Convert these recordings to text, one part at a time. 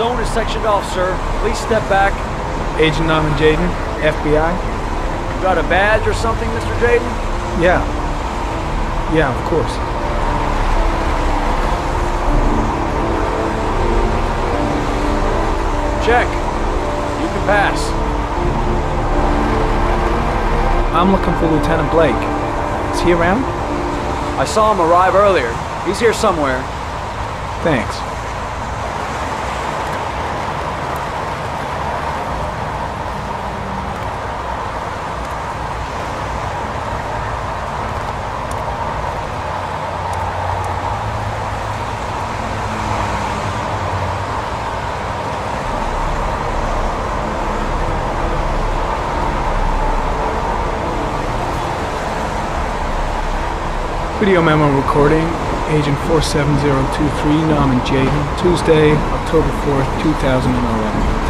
zone is sectioned off, sir. Please step back. Agent Norman Jayden, FBI. You got a badge or something, Mr. Jayden? Yeah. Yeah, of course. Check. You can pass. I'm looking for Lieutenant Blake. Is he around? I saw him arrive earlier. He's here somewhere. Thanks. Video memo recording, Agent 47023, Norman Jayden, Tuesday, October 4th, 2011.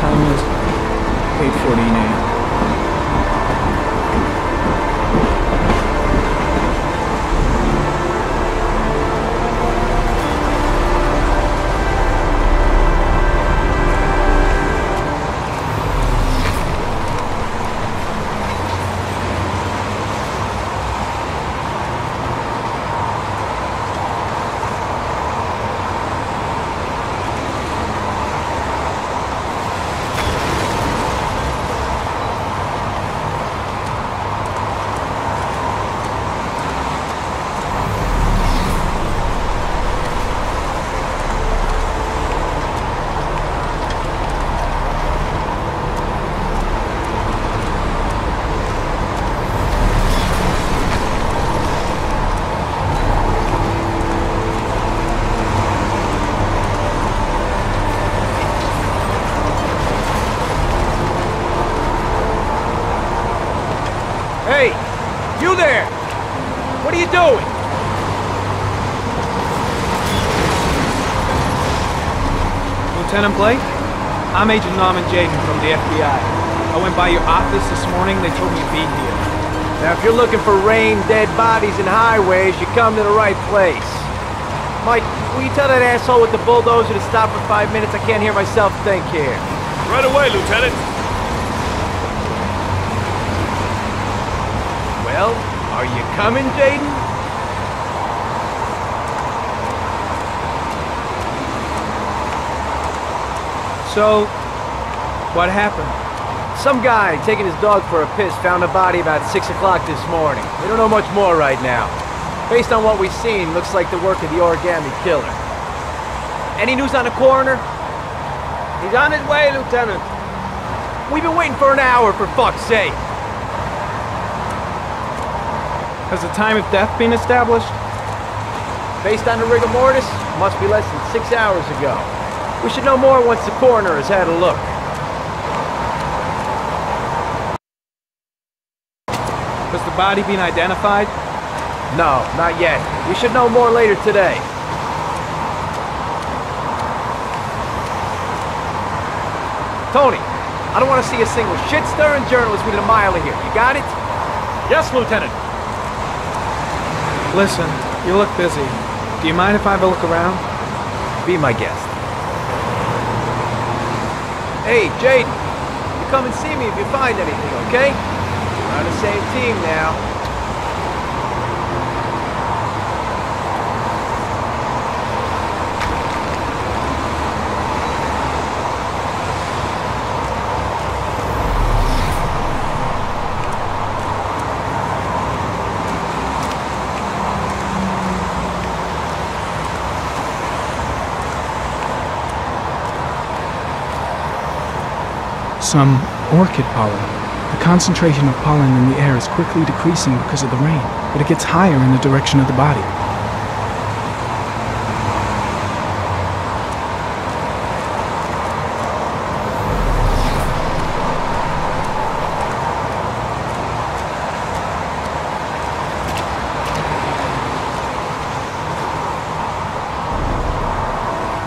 Time is 8:14 a.m. You there! What are you doing? Lieutenant Blake, I'm Agent Norman Jayden from the FBI. I went by your office this morning, they told me to be here. Now if you're looking for rain, dead bodies, and highways, you come to the right place. Mike, will you tell that asshole with the bulldozer to stop for 5 minutes? I can't hear myself think here. Right away, Lieutenant. Well, are you coming, Jayden? So, what happened? Some guy taking his dog for a piss found a body about 6 o'clock this morning. We don't know much more right now. Based on what we've seen, looks like the work of the origami killer. Any news on the coroner? He's on his way, Lieutenant. We've been waiting for an hour, for fuck's sake. Has the time of death been established? Based on the rigor mortis, must be less than 6 hours ago. We should know more once the coroner has had a look. Has the body been identified? No, not yet. We should know more later today. Tony, I don't want to see a single shit-stirring journalist within a mile of here. You got it? Yes, Lieutenant. Listen, you look busy. Do you mind if I have a look around? Be my guest. Hey, Jayden, you come and see me if you find anything, okay? We're on the same team now. Some orchid pollen. The concentration of pollen in the air is quickly decreasing because of the rain, but it gets higher in the direction of the body.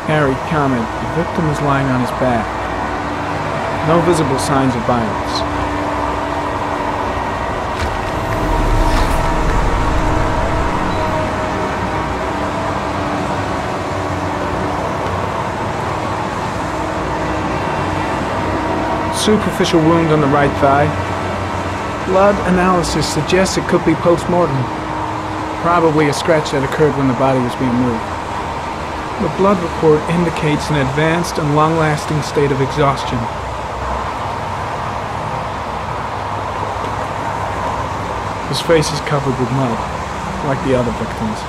Harry Cummings, the victim is lying on his back. No visible signs of violence. superficial wound on the right thigh. Blood analysis suggests it could be post-mortem. Probably a scratch that occurred when the body was being moved. The blood report indicates an advanced and long-lasting state of exhaustion. His face is covered with mud, like the other victims.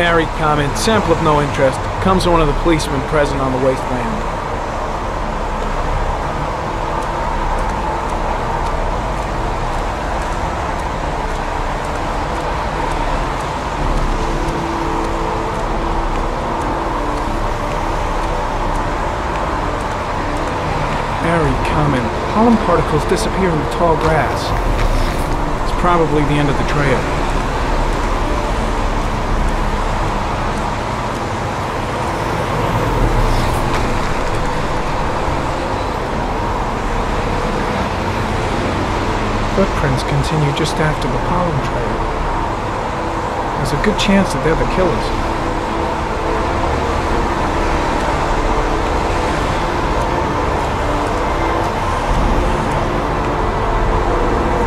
Harry Cummings, sample of no interest, comes to one of the policemen present on the wasteland. Harry Cummings, pollen particles disappear in the tall grass. It's probably the end of the trail. Footprints continue just after the pollen trail. There's a good chance that they're the killers.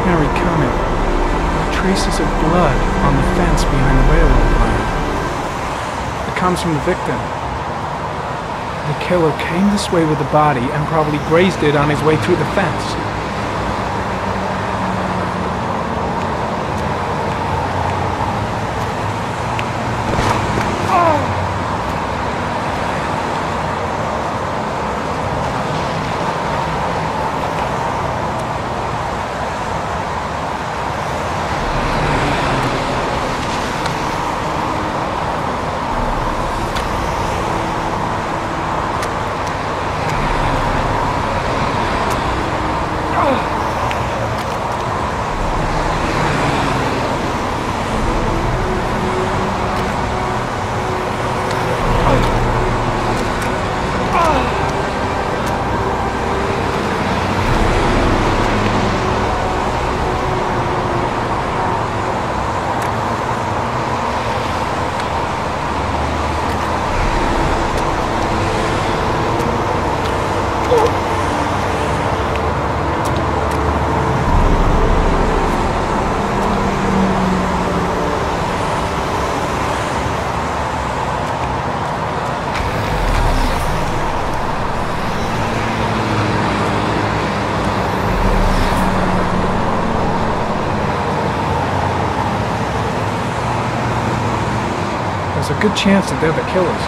Harry Cummings. Traces of blood on the fence behind the railroad line. It comes from the victim. The killer came this way with the body and probably grazed it on his way through the fence. There's a good chance that they're the killers. Harry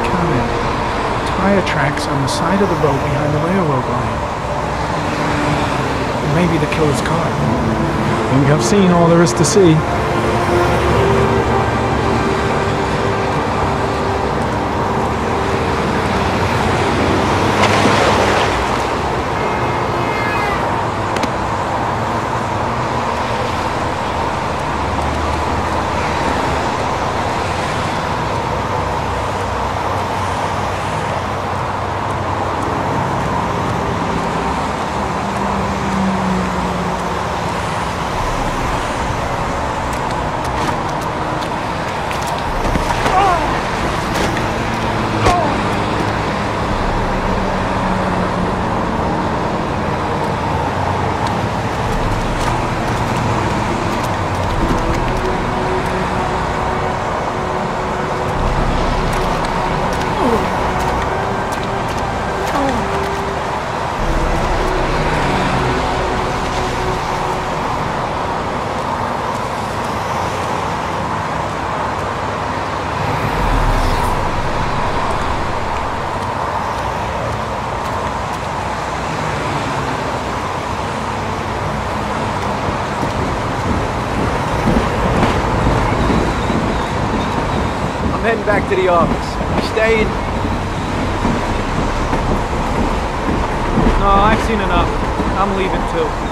Cummings. Tire tracks on the side of the road behind the railroad line. It may be the killer's car. I think I've seen all there is to see. Heading back to the office. Stay in. No, I've seen enough. I'm leaving too.